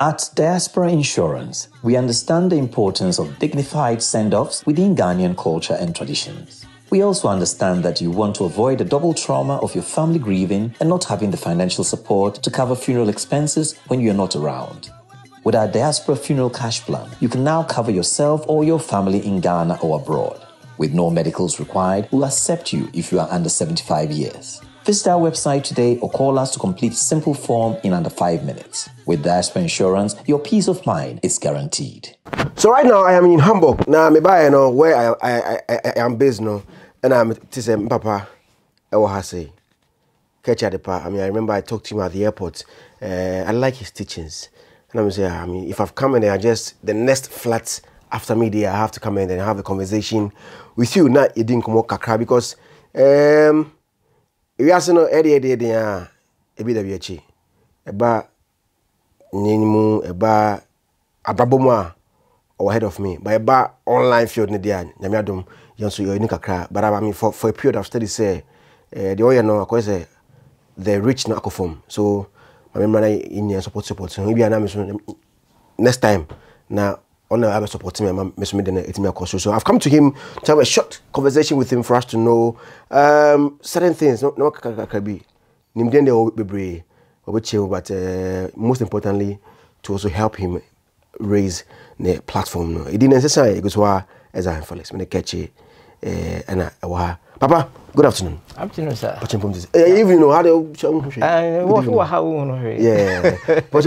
At Diaspora Insurance, we understand the importance of dignified send-offs within Ghanaian culture and traditions. We also understand that you want to avoid the double trauma of your family grieving and not having the financial support to cover funeral expenses when you are not around. With our Diaspora Funeral Cash Plan, you can now cover yourself or your family in Ghana or abroad. With no medicals required, we'll accept you if you are under 75 years. Visit our website today or call us to complete a simple form in under 5 minutes. With Diaspora Insurance, your peace of mind is guaranteed. So right now, I am in Hamburg. Now, I know where I am based now. And I'm saying, Papa, Kaakyire adepa. I mean, I remember I talked to him at the airport. I like his teachings. And I'm saying, I mean, if I've come and I just, the next flat after me there, I have to come in and have a conversation with you. Now, it didn't come out kakra because... If you ask no idea, a bit of your chi, about Nimu, about Ababoma, or ahead of me, by about online field Nidia, Namadum, Yansu, your Nikakra, but I mean for a period of study, say, the oil no, of course, the rich Nakoform. So, I remember Indian support, so maybe I'm next time now. I was supporting my Miss Midden at my course. So I've come to him to have a short conversation with him for us to know certain things. No, can be Nimden or Bibri or Chill, but most importantly, to also help him raise the platform. It didn't necessarily go to as I am Felix, when I catch it. And Papa, good afternoon. Afternoon, sir. Even know how yeah. What you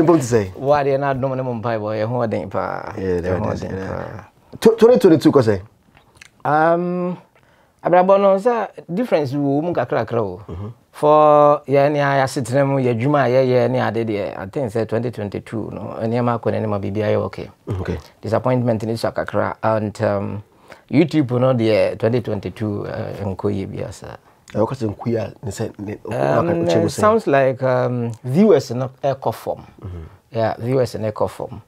want to say? Why they not dominant Bible? Yeah, 2022, cause difference for yeah, I sit them yeah, Juma yeah, I think say 2022. No, any ma ko any ma bibi okay. Okay. Disappointment in this kakra and YouTube no the 2022 nkoye bia sir. Sounds like viewers in echo form. Yeah, viewers in echo form.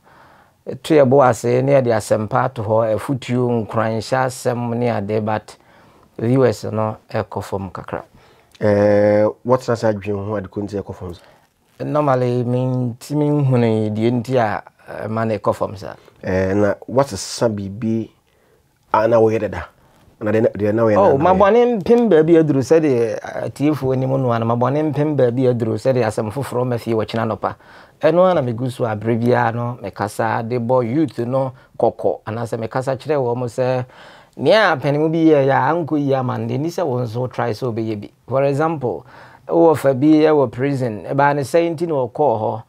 Three boys near the asempa to ho efutuo nkran sha sem near the but viewers no echo form kakra. What's that adwen ho adekunti echo forms? Normally mean timin hunu die ntia man echo form sir. Na what is sabibi ana wo yeda na de na wo yeda oh mabone pim ba bi aduru se de atiefo ni mu no ana mabone pim ba bi aduru se de asem foforo mafie wo kina nopa eno ana megusu abrevia no mekasa de boy youth no koko ana se mekasa kire wo mo se nia panimu bi ya anko yi amande ni se won so try so be bi for example wo fa bi ya wo prison e ba ne se nti no ko ho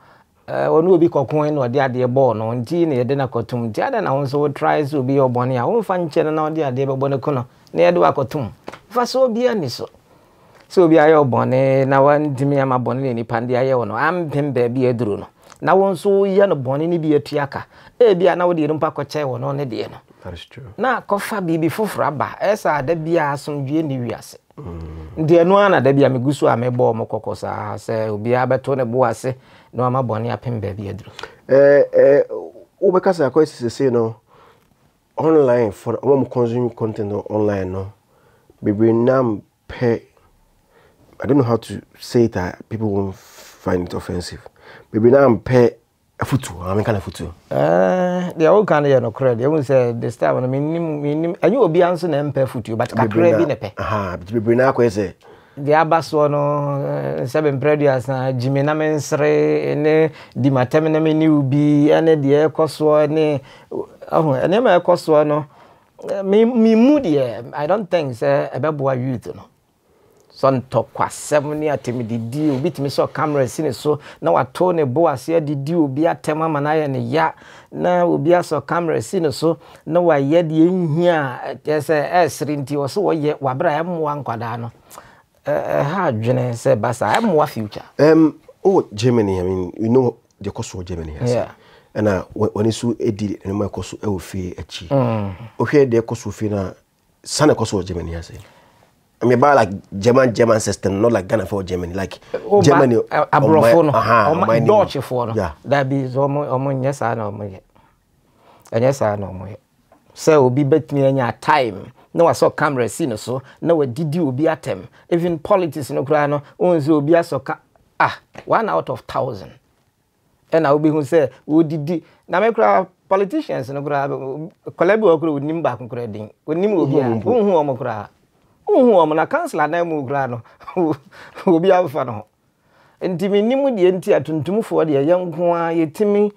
onu obi kokon no de ade bo no nti na yede na kotum ti ada na won so try so obi oboni a won fa nche na ode ade be bo ne kono na yede wa kotum fa so obi ani so so obi aye oboni na wan ntimi ama boni ni pande aye wono ampem ba bi eduro no na won so ye no boni ni bi atuaka e bi ana wode rumpa koche wono ne de no that is true na kofa bi fofura ba esa ada bi asomdwe ni wiase nde no ana da bi amegusu amebo mo kokosa se obi abeto ne bo ase no ama boni apem ba bi eduro ubekasa ko se you know online for when consume content online no bibi nam pe I don't know how to say it that people won't find it offensive bibi nam pe afutu am kan afutu they all kan ya no credit you say this time no minim anyu obi anso na mpe afutu but kakra bi ne pe aha bibi na ko say the abaso no seven predators na jimi na mensre ne di matem na meni ubi ene de ekoso ne ahu ene ma ekoso no mi mu de I don't think say ebeboa youth no son top kwa 7 year timididi obi timi so camera sine so na wato ne bo ase didi obi atema manaye ne ya na obi aso camera sine so na wa ye de enhia ese esri nti wo so wo ye wabra ya mwa nkwada no how Germany say Basa? I have more future. Oh Germany. I mean, you know the cost of Germany. Yes. Yeah. And when it's so edit, and my cost of everything achi. Okay, the cost of na sana cost of Germany. Yes. I mean, about like German system, not like Ghana for Germany, like Germany. Abrofono. Oma Dutch for. Yeah. That be omo yes I know omo. Yes I know omo. So we bet me any time. No, I saw camera scene so. No, did you be at them? Even politics in Ukraine, only be so. Ah, 1 out of 1,000. And I will be who say, would did Namekra politicians and grab collabo with Nimba concreting, with Nimu, Umokra. Um, a councillor named Grano, who be our funnel. And Timmy Nimu the Antiatun to move for the young one, ye Timmy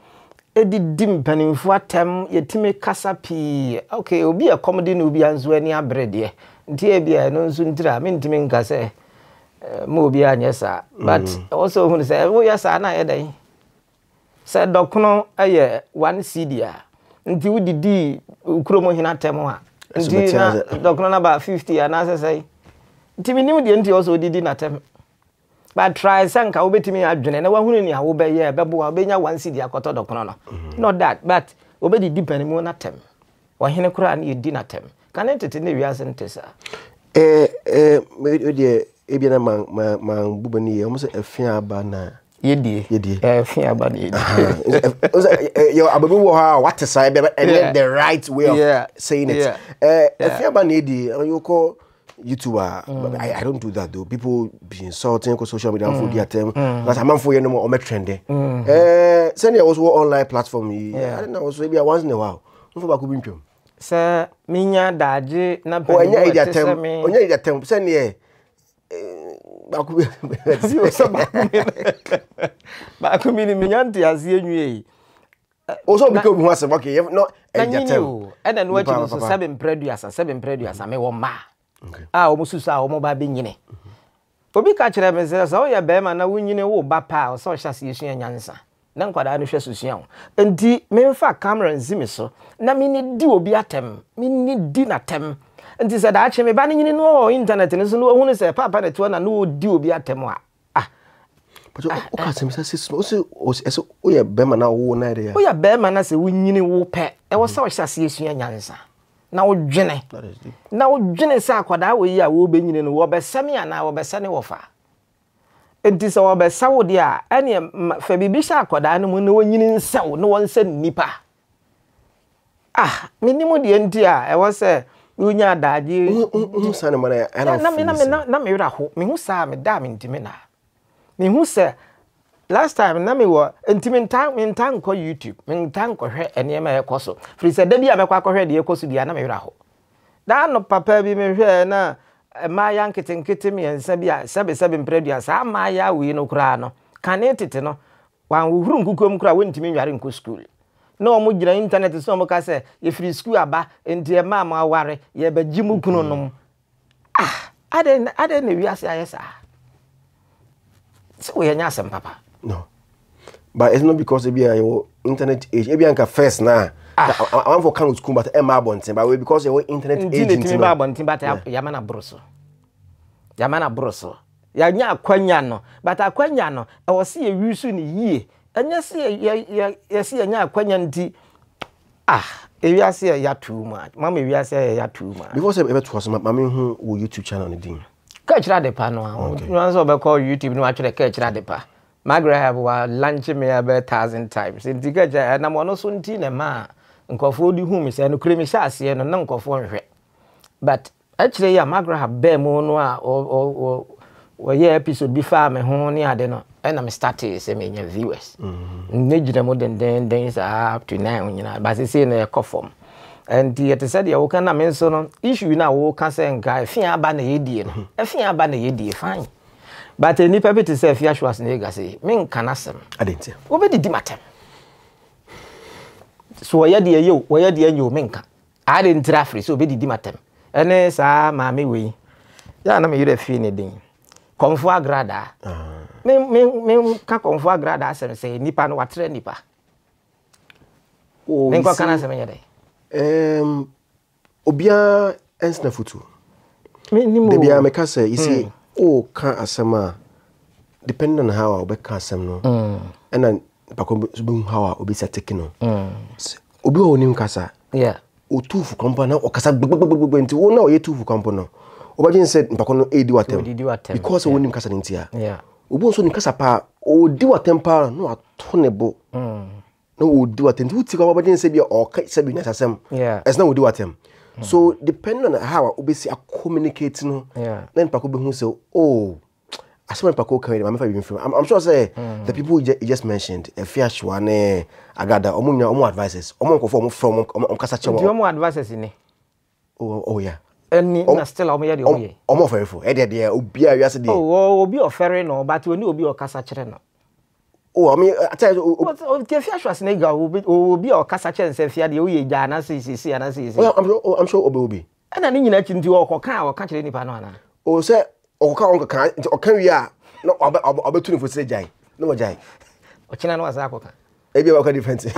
Eddie Dimpen for Tam, ye Timmy Cassapi. Okay, it will be a comedy Nubians when you are bread, ye. Dear Bia, no soon tram, Timmy Casse, Mobian, yes, sir. But also, who say, oh, yes, I know. Said Docno, aye, one cidia. Until the D Ukromo Hina Temoa. Docno about 50, and as I say, Timmy knew the anti also did not attempt. But try Sanka obey to me, Abdin, and one who obey, yeah, Babu, Abena, one cidia, Cotta Docno. Not that, but obey the deep and moon attempt. Or Hinakura and you did not attempt. Can enter in the real sentence, sir. Dear Abian among Bubani, almost a fair banner. Ye dear. What is I and then the right way of saying it. If you ban you call YouTuber. I don't do that though. People be insulting because social media for their time. But I'm not for you no more on my trending. Send you also online platform. I don't know, maybe once in a while. Sir, Minya Daji, Napoleon, send ye. Also, because we was okay, not and then what you seven preduas, I may want ma. Ah, almost saw mobile being in it. But we catch them and say, oh, yeah, Bam, and I win you know, Bapa or so shall see you and answer. None quite anxious to young. And the men for Cameron Zimiso, Namini do be at them, meaning dinner tem. And he said, actually, me banning in no internet, and so no one is a papa that one and no do be at Temoa. Ah, but we are Berman our idea. We are Berman as a winning woo pet. I was so association answer. Now, Jenny Sakada, we are wobbing in war by Sammy and our Bessani offer. It is our Bessawodia, and Fabi Bishakoda, and no one in cell, no one said nipper. Ah, minimum the NTR, I was a. Unya daji who sana mana ana na me wra ho me hu sa me da me ntime na me hu se last time na me wo ntime ntan ko YouTube me ntan ko hwe ene ma ekoso firi se da bia me kwa ko hwe de ekoso bia na me wra ho da no papa bi me hwe na ma ya nkete me ensa bia sebe mpredu asa ma ya wi no kra no kanetete no wan wo huru nkukom kra wo ntime nware nko school. No more internet is no case if you school aba and dear mamma worry, ye be Jimu Kunonum. Ah, I didn't we are yes. So we are not some papa. No, but it's not because it be your internet age. It be anka first now. I'm for Kanu school, but Emma Bontin, but because your internet age is Emma Bontin, but Yamana Broso. Yamana Broso. Yanya Quanyano, but a Quanyano, I will see a use in a year. And you see, and ah, if you say you are too much, Mammy, we are saying you are too much. Because ever was Mammy who will YouTube channel the dean. Kaakyire adepa no, you also call YouTube no actually Kaakyire adepa. Margaret have lunch me about 1,000 times. In the Kaakyire, and I'm also in tea and ma, and Kofu di whom is and creamy sassy and non Kofu. But actually, yeah, Margaret have bear monoa or yeah, episode before me, honey, I don't know. And I'm starting to viewers. Nature more than 10 days up to now, you know, but it's in a coffin. And the said, you can mention issue now, walk and say, guy, fear ban a idiot, a fear ban a idiot, fine. But any paper to say, Fiash was negative, mean canasum. I didn't say, over the dimatem. So, where dear you minka? I didn't draft, so be the dimatem. And yes, ah, mammy, we. Yan, I'm a finiding. Confoa grada. Me kakonfoa grada asem say nipa no watre nipa. Oh. Nko kana asem yede. Obia ens na futu. Me ni mo. Obia me ka say isi o ka asem a depending on how obi ka asem no. And then pakom bun how obi sa take no. Obi o nim kasa. Yeah. O tufu kompa na o kasa gbe nti wo na o ye tufu kompa no. Obajin said mpakono edi watem because we nim kasa ntia. Yeah. Obu nso nim kasa pa o di watem pa no atonebo. No o di watem uti ko obajin said you or kai said you asem. Yeah. It's not we di watem. So depending on how we be communicate no. Then mpako be hu say oh I saw I'm sure say the people you just mentioned, Fiashwane, Agada, Omo advices. Omo conform from Kasacho. Do you want advices in it? Oh, yeah. Any still Omoya the Omoye. Omo very full. Edia, Obia, you said, oh, Obi or Ferreno, but when you be or Kasachreno. Oh, I mean, I tell you, Fiashwas Nega will be or Kasachan and Safia, the Oye, Dana, CC, and I see. Well, I'm sure Obi will be. And I need nothing to walk or car or country any banana. Oh, sir. Okawia no opportunity for say jai no jai ochina no asako kan e bi wa ka different so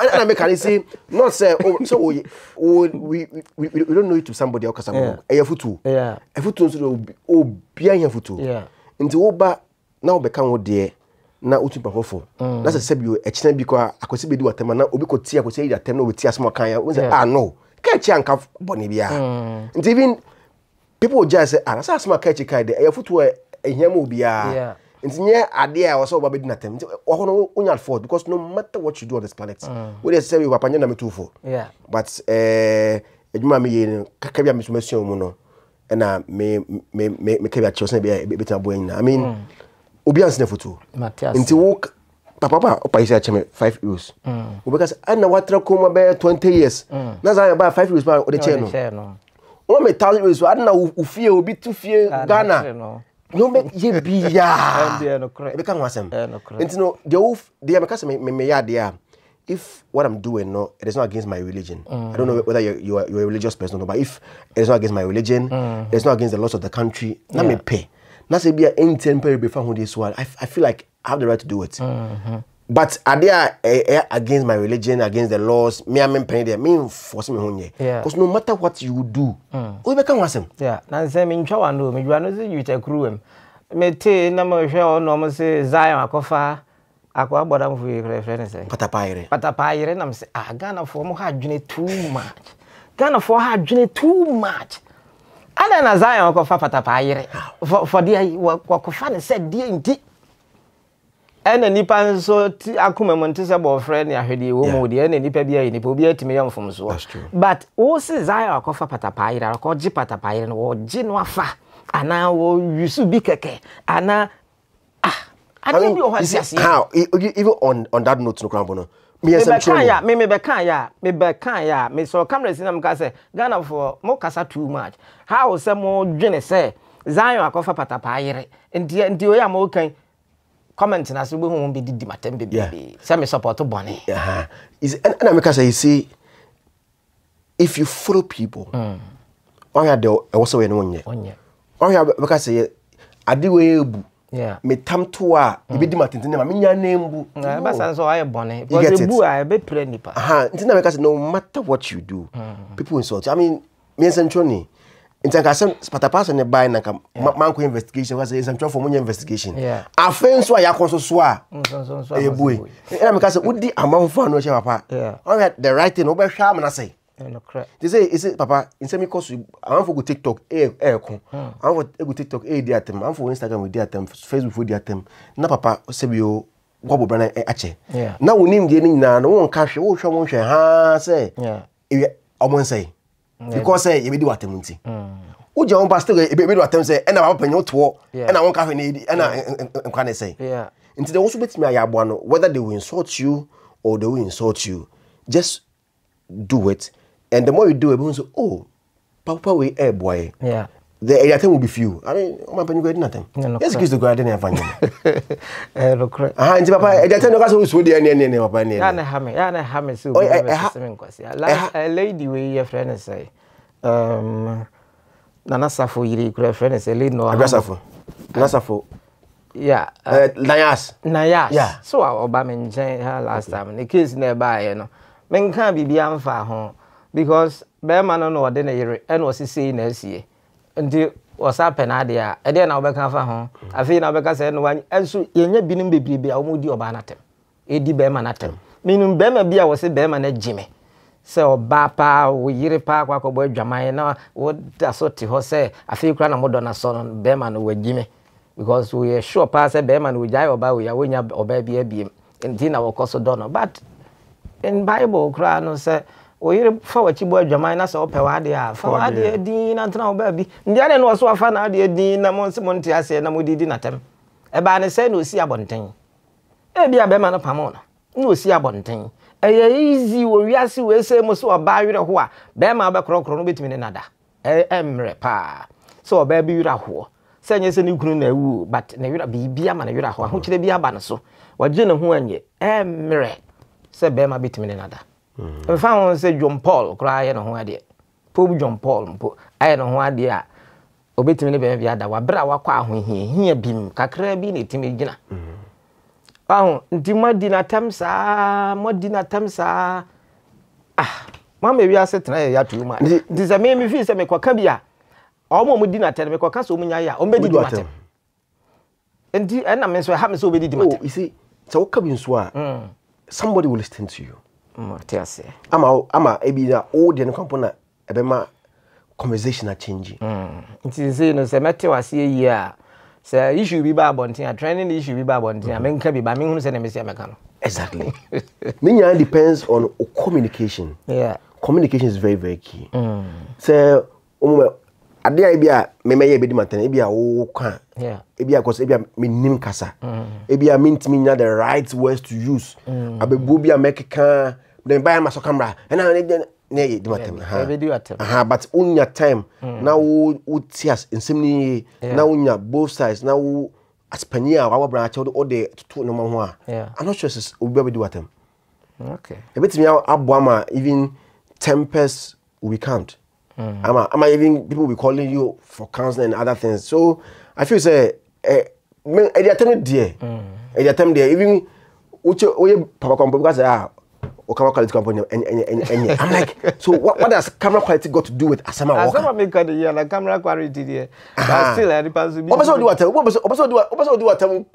and I can say not say so we don't know it to somebody else among e yafutu yeah efutu so obi an yafutu yeah nti wo ba na wo be kan wo de na otu pafofo na say say bi o echina bi ko akwese be di watema na obi ko ti akwese di atem na obi ti asmo kan ya we say ah no ka chi anka boni bia nti even people would just say, ah, that's a small catchy kind of footwear, a yamubia. It's near a dear or so, but didn't attempt or not for because no matter what you do on this planet, we just say we were panning number 2 4. Yeah, but a mammy, Kakabia Miss Monsieur Mono, and I may make a chosen be a bit of boy. I mean, Obian's never two. Matthias, into walk, Papa, or Paisa Chame, 5 years. Because I know what Tracoma bear 20 years. That's about 5 years by the channel. 1,000 years, I don't know who fear will be too fear Ghana. No, make ye be ya. Become awesome. And you know, the wolf, they are if what I'm doing, no, it is not against my religion. I don't know whether you're a religious person, no, but if it is not against my religion, it's not against the laws of the country, let me pay. Not say be an temporary before who this one. I feel like I have the right to do it. But are they against my religion, against the laws? Me, I'm paying them. Me, force me on you. Because no matter what you do, we become awesome. Yeah. Now, say me chow and do me. You are not you take room. Me te na me show no me say Zion akofa akwa bodam for reference. Patapayre. Patapayre. Na me say ah Ghana for mo hard journey too much. Ghana for hard journey too much. Ala na Zion akofa patapayre. For the akofa ne said the inti. Ene nipa so ti akumemnte se boyfriend ya hwede wo mu de ene nipa bia ene obi atime yam fom so but wo se Zion akofa patapayira akoji patapayira wo ji no afa ana wo yusu bi keke ana ah ade bi o hwa si ase how even on that note no crown bono me yesem chiro me be kan ya me so camera si na me ka se Ghana for mo kasa too much how se mo dwene se Zion akofa patapayira ndi o ya mo kan comment na so won't be did matem baby say me support bonnie is and I make say you see if you follow people why are they also we no onye why because say ade we ebu me tam to a be di matem na me nya na mbu na ba san so why bonnie because ebu a be pray nipa ntina make say no matter what you do people insult you. I mean me sentroni nti nka asem patapasa ne buy na manko investigation wase nsamtwa for money investigation afenso ayakonso so a nsamso ebue na me ka se udi amamfa no che papa all right the right thing obe hwa amna say no correct they say is it papa insemi course amfo go TikTok ko amfo go TikTok dey atem amfo Instagram we dey atem Facebook we dey atem na papa sebio gwobo brana ache na wonim dey nyina na won ka hwe wo hwe won hwe ha say omon say because you be do atemunti uja on pastor e be do atem say na papa panyo to na won ka fe na nkwa na say yeah nti they also bet me ayabo no whether they will insult you or they will insult you just do it and the more you do it people say oh papa we e boy yeah the atem will be few I mean o ma panyo go na atem yes kiss the god na evangelist look nti papa e atem no ka so dey ne papa ne ya na hame so a lady we your friend say Nana Safo yiri girlfriend say lady no Safo Nana Safo yeah Nayas yeah so oba me nje last time the case na ba here no me kan bibia mfa ho because be man no ode na yiri e no sisi na sie nti was happen adia e dey na obeka fa ho afi na obeka say no wan enso yenya binim bebrebe a omudi oba natem edi be man natem minum be ma bia was be man na jime say oba pa wo yire pa kwa kobo adwaman na wo da so ti ho say afi kra na modo na so no be man wo jime because we are sure pa say be man wo jai oba we ya wonya oba bia biem nti na wo koso do no but in Bible kra no say Oye forward chibo adwaman na se opewa de a forward ade din na ntana oba bi ndi ade na so afa na ade din na monse monte ase na modidi na tem e ba ne se na osi abonten e bia be ma na pamo na osi abonten e ye easy wo wiase we se mo so oba wire ho a be ma be krokro no betimi ne nada e emre pa so oba bi wira ho se nye se ni kunu na wu but na wira bi bia ma na wira ho a ho kire bia ba ne so waje ne ho anye emre se be ma betimi ne nada. I found say John Paul crying on one day. Poor John Paul, I don't want dear. Obey to me, baby, that were brow qua when he here beam, cacrabin, it imagina. Oh, dinner times are. Ah, mammy, we are set to you, man. This a me feel some quacabia. Almost dinner tell me quacasumia, or maybe water. And I mean, so I haven't so many demands. You see, so come in swan. Somebody will listen to you. I'm a ebida old and component ebema conversation are changing. It is no se mete wase yia. Se issue bi ba bonten, training issue bi ba bonten, amenka bi ba mehunu se na mesia meka no. Exactly. Ninya depends on communication. Yeah. Communication is very very key. So ade ai bia memeye be di maten, e bia wo kan. Yeah. E bia cause e bia menim kasa. E bia mintimi nya the right words to use. Abebu bia make kan then buy my camera and I need the matter. But on your time now, would see us in Simney now on both sides now as Pania, our branch all day to no more. I'm not sure this will be able to do what them. Okay, a bit me out Abwama, even tempest we can't. I'm even people be calling you for counsel and other things. So I feel say, at the time, dear, even which Papa Composer. Camera quality company and I'm like, so what does camera quality got to do with Asama Walker? Asama make it, yeah, like camera quality there. But still, I depends on. What do I tell?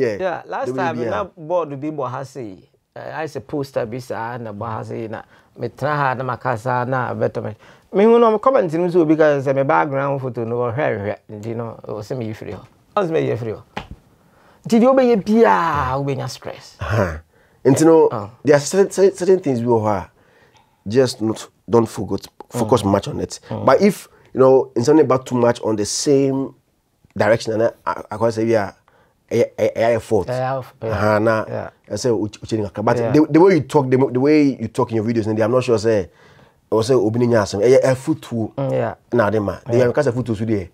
Yeah, last time we na board to be Bohasi. I supposed to be sa na Bohasi na metraha na makasa na betterment. Me who no comment in so because my background photo no hair, you know, say me free. Ask me free. Did you be pia? We na stress. And you know, there are certain things we are just not don't focus much on it. But if you know, in something about too much on the same direction, and I can say we are a fault. I say but the way you talk, the way you talk in your videos, and I'm not sure say or say opening your some a foot too. Yeah, now they man they are because a foot too today.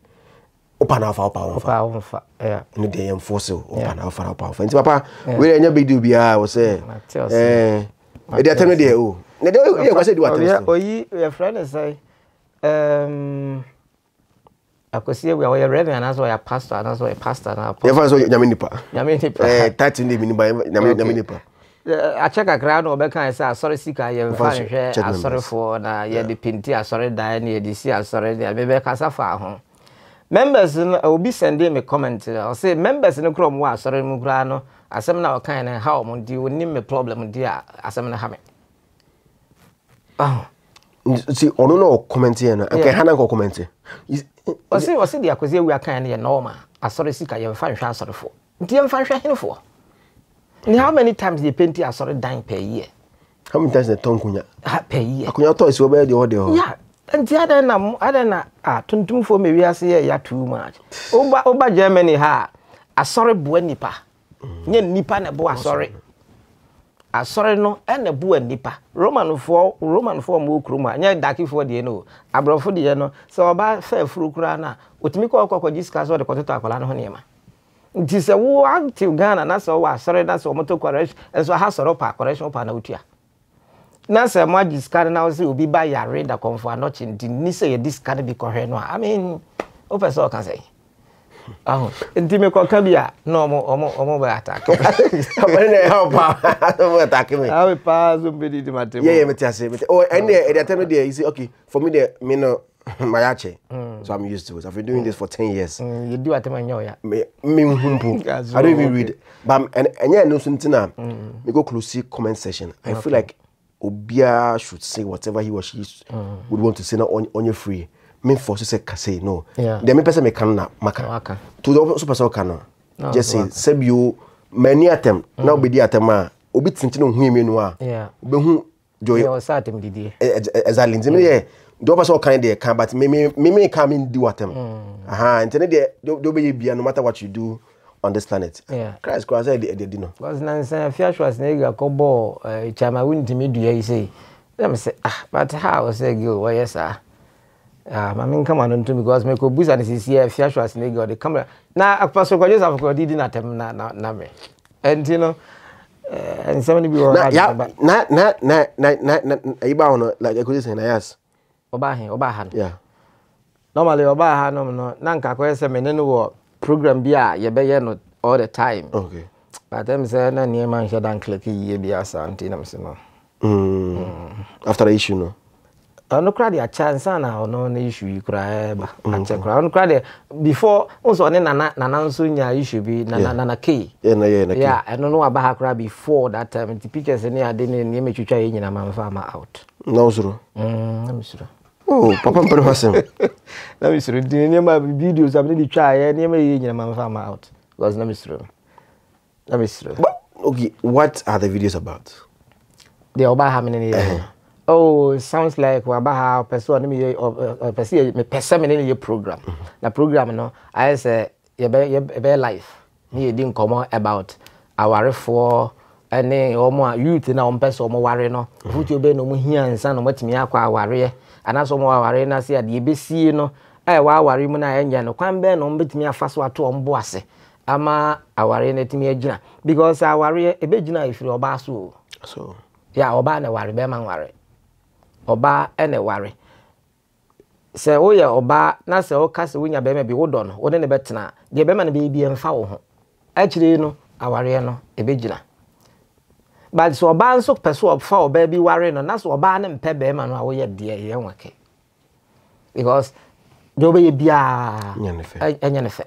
Open alpha. Yeah. In the day, enforcer. Open alpha. And Papa, we are big deal. I was saying. They are telling me oh. They don't. Say do what? Oh, your friend is say. I could see we are ready, and that's why a pastor, and that's why a pastor now. Everyone so Yaminipa. Yaminipa. I check a crown or back and say, sorry, sick, I am sorry for the pinty, I sorry, dying, I see, I sorry, I may be casafa home. Members will be sending me comment. I'll say members in the Chrome was sorry, Mugrano. As I'm now kind and how do you name a problem, dear? As I'm not having. Oh, see, or no comment here. Okay, Hannah go comment. Was it the acquisition we are kind and normal? I sorry, sick, I have a fine chance for. Dear, I'm fine for. How many times the painting I sorry dying per year? How many times the tongue per year? I could not talk so well the audio. Yeah. And the other na tuntum for me we are say ya too much. Oba Germany ha. Asore bua nipa. Nye nipa na bua asore. Asore no ene bua nipa. Roman for mo kroma. Nye daki for de no. Abrofo de no. Se oba fa furu kura na otimi ko kokko discuss o de kototo akola no ho niema. Nti se wo active Ghana na so wa asore na so moto correction enso ha soro pa correction pa na utia. Now, sir, my discard now will be by your radar comfort, not in the Nisa discard because I mean, open so can say. Oh, and Timico can be a normal or mobile attack. I'm going to help. I will pass on the matter. Yeah, but oh, and at the time of the day, you see, okay, for me, the mino mayache. So I'm used to it. I've been doing this for 10 years. You do at my young. I don't even read. But and yeah, no, something now. We go close comment session. I feel like. Obia should say whatever he or she would want to say now on your free. Me force say say no. Yeah. The me person me can na maka. To the person can no. Just say seb you many atem. Now be the atema. Obi tinti no hu me no a. Yeah. Be hu Joy osatem didi exactly ntimi ye do pass all kind there can but me come in do watem aha ntini there do be bia no matter what you do on this planet Christ Christ said they did no was nonsense fiashwas na ega kobo chama wintimi do ye say let me say ah but how say go why yes sir mamin come on to because me ko busa na sisi fiashwas na ega the camera na akpaso kwa Joseph ko didi na tem na me and you know and somebody be right na iba ono like ekwese say na yes oba han yeah normally oba han no na nka kwese me no wo program bi a ye be ye no all the time okay but them say na ni man should and click ye bi asante na me say no after the issue no ono kra dia chance na ono na issue yi kra ba anche kra ono kra dia before unso ne nana nso nya issue bi nana k yeah eno no aba ha kra before that time the pictures ne ade ne ne metwetwa ye nyina manfa ma out no zero na misura oh papa mpere fasem na misura din ne ma videos am ne di twa ye ne ma ye nyina manfa ma out because na misura okay what are the videos about they about how many oh, it sounds like we are person me program. The program, no, I say, you be life. You didn't come on about our for any more youth in our person more worry no. Put your be no more here and no more to me aqua worry. And as some more worry, I say the ABC no. I worry when I end no. Can't bear no bit me a fast water on boase. Ama I worry anything me a because I worry a bit if you are basso. So yeah, Oba na worry, be man worry. Oba ene ware se wo ye oba na se wo kase wo nya be me bi wo do no wo ne betena de be ma na be bi emfa wo ho akire no aware no e be gina but so oba nso peso ofa oba bi ware no na so oba ne mpe be ma no wo ye de ye nwake because do be bia enya ne fe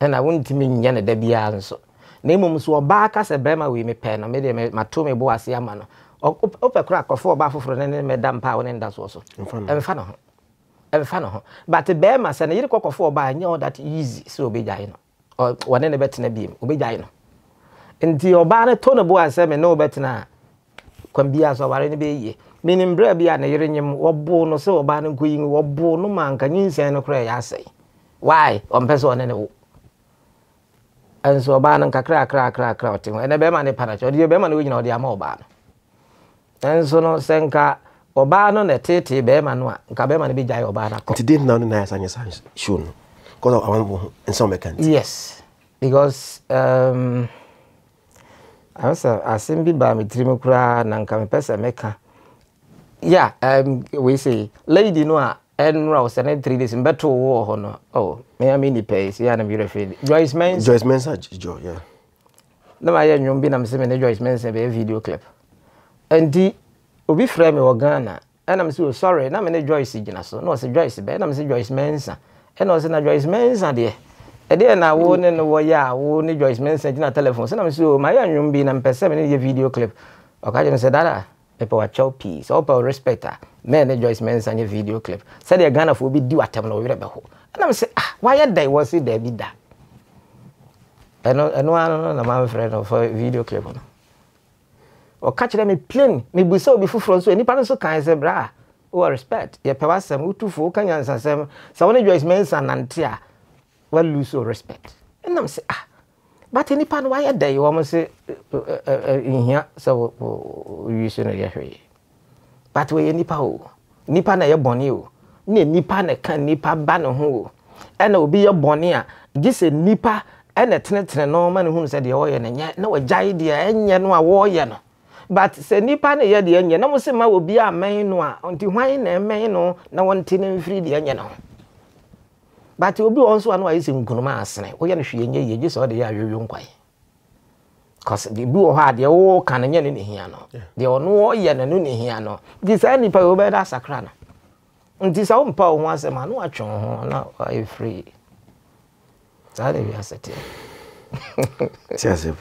and I won't me nya ne da bia nso na imom so oba kase be ma we me pe no me de me mato me bo ase ama no ope kra akofo oba foforo ne me dampa woni ndaso so emfa no ho but be ma se na yiri kokofo oba anya that easy so obi jai no or woni ne betena biem obi jai no nti oba ne to no bo ase me no betena kwam bia so ware ne be ye menim bra bia na yiri nyim wobo no se oba ne koyin wobo no manka nyinsen no kra ya sei why ompeso ne wo en so oba ne kakra otin ene be ma ne pana cho de be ma ne wo nyina odi ama oba no enso no senka oba no na tete be ma no nka be ma ne be jai oba na ko today no na yasa show no because I want in some account yes because I was assembly by me dream kura na nka me pesa meka yeah we say lady no a enra o sene 3 days mbeto wo ho no oh me am in the pace yeah na be referred Joyce message Joy yeah na ma ya nyum bi na me se me Joyce message be video clip and the obi frame me Ghana and I'm so sorry na me Joyce gina so no say Joyce be na me say Joyce Mensa and no say na Joyce Mensa there e dey na wo ne no wo ya wo ne Joyce Mensa gina telephone so na me so my anwum bi na mpese me video clip okaje me say dada e pa wa chow peace all pa respecta me ne Joyce Mensa nya video clip say the Ghana for obi di watem na wo rebe ho and I'm say ah why dey was say dey bi da and no na my friend of video clip no or catch them in plain, me be so before from so any parents so kind say bra. Oh respect. Your power some utufo can answer some. So when Joyce Mensa nantia, well lose all respect. And I'm say ah. But any pan why there you almost say in here so you should not hurry. But we any power. Nipa na your bonnie o. Ni nipa na kan nipa ba no ho. And obi your bonnie a this a nipa and a tenetene no man who said the oil na nya na wajai dia enye no a wo ye no. But se nipa ne ye de enye na mo se ma obi amen no a nti hwan na emen no na wonte ne mfiri de enye no but obi onso anwa yesi nkunuma asene wo ye no hwe enye ye je so de ya yoyo nkwai cause the blue hard de wo kan enye ne hia no de ono wo ye na no ne hia no di sa nipa wo be da sakra no nti sa wo mpa ho asema no atwe ho na I free that we are sitting because I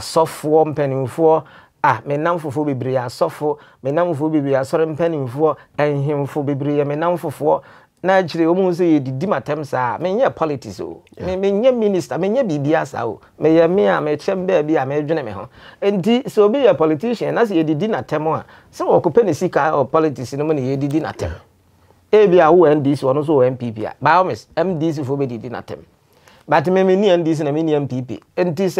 soft one penny for ah, me now for bibria, soft for me now for bibria, sorry penny for and him for bibria, me now for Naturally, woman say the dimatems are many politics. Oh, many minister, many BBS. Oh, may chamber be a major. And so be a politician as ye did dinner temo. So occupy the seeker or politics in the money ye did dinner tem. Abia who and this one also MPP. By all means, MDs for me did dinner tem. But me many and this and a mini MPP. And this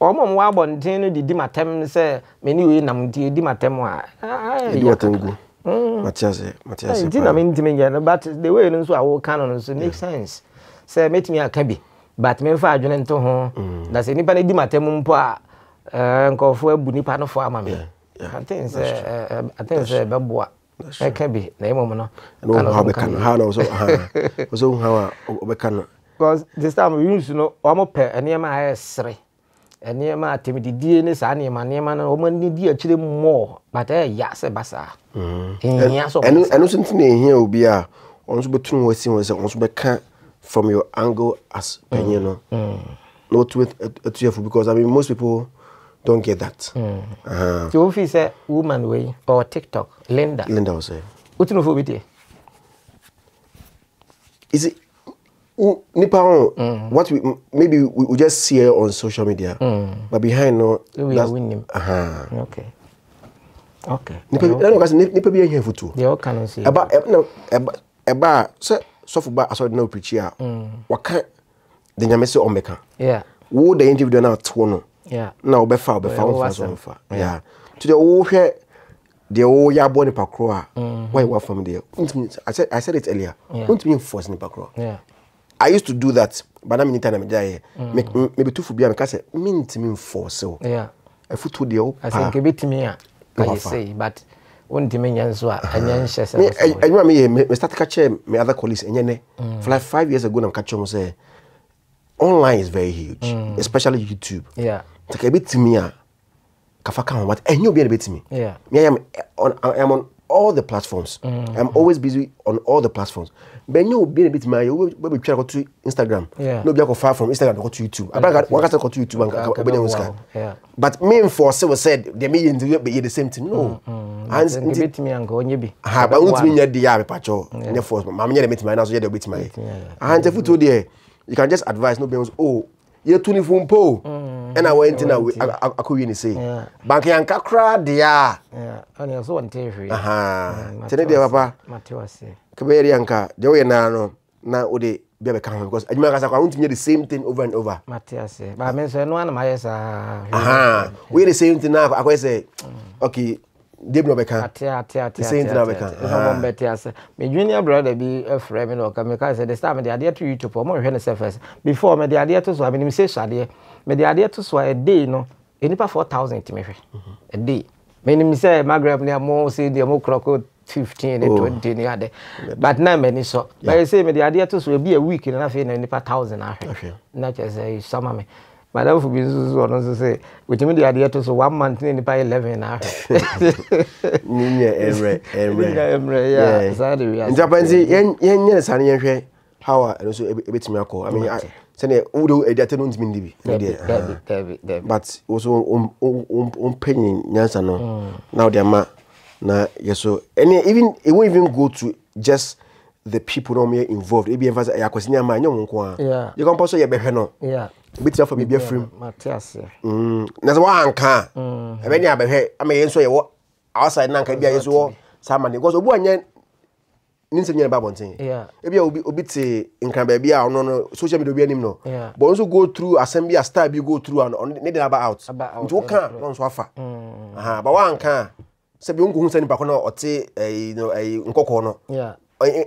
Omo wabon tinu di dimatem se many way nam di dimatem wa. Matias. I didn't mean to me, but the way you are all canon, so makes sense. Say, meet me a cabby, but me for John and Toho. Does anybody dimatemumpa call for Bunipano for mammy? I think, Babua, a cabby, name Momano, and how I can. Because this time we used to know Omope and Yama Sre. And near my timidity, dearness, and my name, and a woman need actually more, but a yasabasa. And listen to me here, Obia, once but two was seen was once back from your angle as Penino. Not with a tearful, because I mean, most people don't get that. The office a woman way or TikTok, Linda was saying. What's no phobia? Is it? What we maybe we just see her on social media, but behind no, we are winning. Okay. Nipa be here for two. They all can see. About so far as I know, preacher. What can the Yamese Omeka? Yeah. Who the interview now? Tono. Yeah. Now be far. Yeah. To the old here, the old Yaboni Pakroa. Why were from there? I said it earlier. Don't be forced in Pakroa. Yeah. I used to do that, but I'm in time I'm there. Maybe two for beer because I mean to me for so. Yeah. A foot to the old. I think a bit me. I say, but one dimension so I remember me start catching my other colleagues and for like 5 years ago I'm catching say online is very huge, especially YouTube. Yeah. Take a bit me. Kafaka what and you'll be a bit me. Yeah. Me I am on all the platforms. I'm always busy on all the platforms. But you be a bit my we try to go to Instagram. Yeah. No be go far from Instagram go to YouTube. Yeah. But me for say was said they may be the same thing. No. And bit me and go nyebi. Ah, but won't me dey ya pacho. Ne force. Mama dey meet my now so dey bit my. And if you to there you can just advise no be oh you tune phone po. And I went in I could say. Bank yanka kra dey. Yeah. And you so want TV. Tell dey papa. Mateus. Kabere yanka dey we na no na ode be be kan because ajuma kasa kwa want to do the same thing over and over. Mateus. Ba me so no an ma yes we the same thing now I say okay dey no be kan. The same thing now be kan. Come Mateus. My junior brother be a friend no come because the time they are to YouTube for more when surface before me they are to so I mean say shade. Me the idea to swear a day, no, any pa 4,000 to me a day. Many say my grab near more say the more crocodile 15 and 20 near there, but now many so. But I say me the idea to swear be a week and nothing any pa 1,000. Not just a summer me. But that would be so say, which means the idea to so 1 month in the pay 11 hours. Emre, yeah, sorry. In Japanese, yen how I also a bit miracle. I mean, but also on penny no. Now they are na yes so and even it won't even go to just the people no me involved. It be emphasized I question my nko. You can pass your behwe no. Yeah. Bit for me be frame. Matias. That's why anka. I be behwe am yen so you outside na anka be yen so someone because obu anye Ninsenye ba bontin. Yeah. Ebi obi te nkan ba bia no social media obi anim no. But also go through assembly a star bi go through and need about out. Nto kan no so afa. Aha, ba wan kan. Se bi onko hu sani ba ko no ote you know nkokko no. Yeah.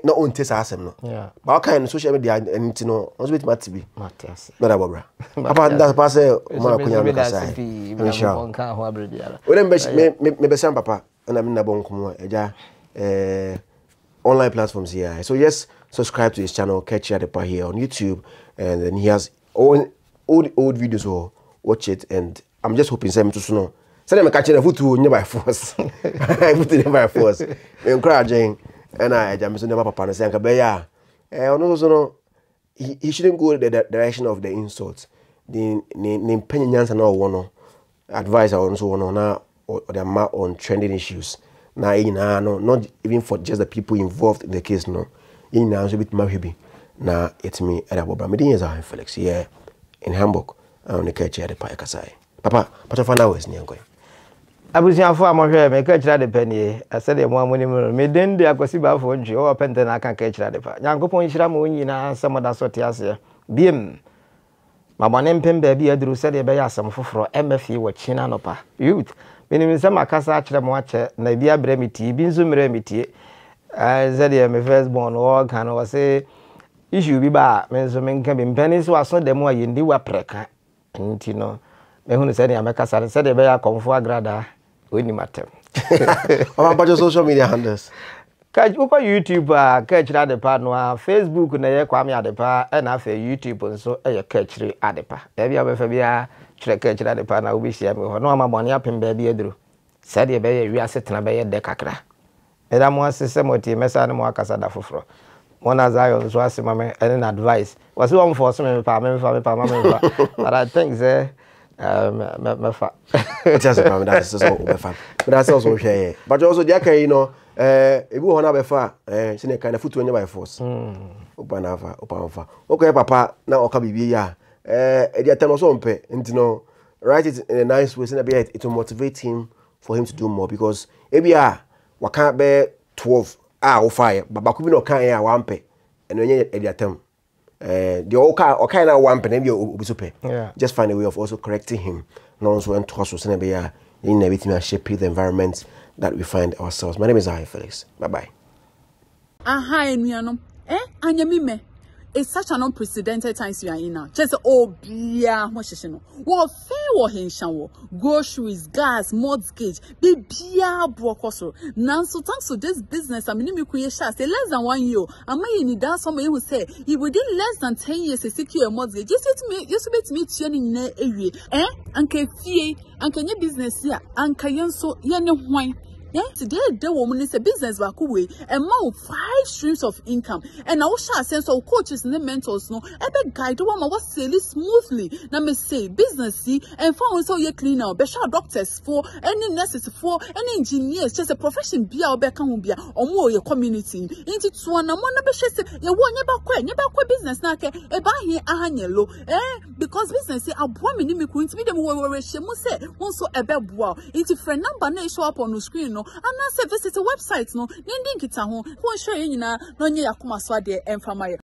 No on tesa asem no. Yeah. Ba kan social media nti no also bit matibi. Matias. Bada bobra. Apa nda pa se ma kunya no kasai. Inshallah. We dem me be sam papa na me na bonkomo eja online platforms here. So yes, subscribe to his channel, Kaakyire Adepa here on YouTube, and then he has old videos or watch it. And I'm just hoping some to know. Some catch the foot to never force. Encouraging, and I am so never papa saying Kabeya. And also no, he shouldn't go the direction of the insults. The name penance and all one advice or so on now or the ma on trending issues. Nah, no, not even for just the people involved in the case, no. in now so bit mahibi na etimi edabobra me din yesa Felix here in Hamburg on the Kaakyire adepa kasai papa pato fa na wes ni enko abusi afọ amohwe me Kaakyire adepa ni asede mo amoni me den de akosi ba afọ nje o pente na aka Kaakyire adepa nyankopon hira mo nyina samoda sote ase biem mabane mpembe bi aduru sede be ya asem foforo mfa wo china nopa youth minim nsema kasa akire mo akye na bi abre miti bi nzo mere miti zede me first born o kan o se issue bi ba menzo menka bi mpani so aso dem wa yendi wa preka nti no me hunu sede ameka sare sede be ya konfo agrada oni matem o ma social media handles catch upa YouTube Kaakyire adepa no Facebook na ye kwame adepa e na afa YouTube nso e ye Kaakyire adepa e bia be fa bia kire Kaakyire adepa na obi hia me ho no ma boni apem ba bia duro sade be ye wi asetena be ye de kakra e da mo asese moti mesa na mo akasa da foforo mo na Zion nso asema me an advice was one for some me pa but I think say my fa just about that is so be fa but that's also share but also the aka you know ebu ho na be fa sine kind of futu by force opa nafa okay papa na oka bibi ya dia tell us ompe ntino write it in a nice way sine be it to motivate him for him to do more because ebia waka be 12 o fire baba ko bi no kan ya wampe eno nyen dia tem the okay na wampe na bi obi super just find a way of also correcting him no so and trust sine be ya in everything that shape the environment that we find ourselves. My name is Ahi Felix. Bye bye. Hi, Miano. Anyamime. It's such an unprecedented times we are in now. Just what fair war henshaw. Groceries, gas, mortgage, be beer brokoso. Now so thanks to this business, I mean share say less than 1 year. I mean that somebody who say you within less than 10 years to secure a mortgage. You see me, you submit me tuning area. Anke fee, anke nye business here, anke yon so yene wine. Yeah, today the woman is a business back away and more 5 streams of income and our share sense of coaches and the mentors no ebe guide the woman was selling smoothly na me say business see and found so you clean out special doctors for any nurses for any engineers just a profession be our back home be or more your community into one na one be say you won't never business na ke e ba hin ahanyelo because business say aboa me ni me kunti me dem wo we she mu say won so ebe boa into friend number na show up on the screen no and now say visit the website no nending kita ho ko show you nyina no nya yakoma so ade emfama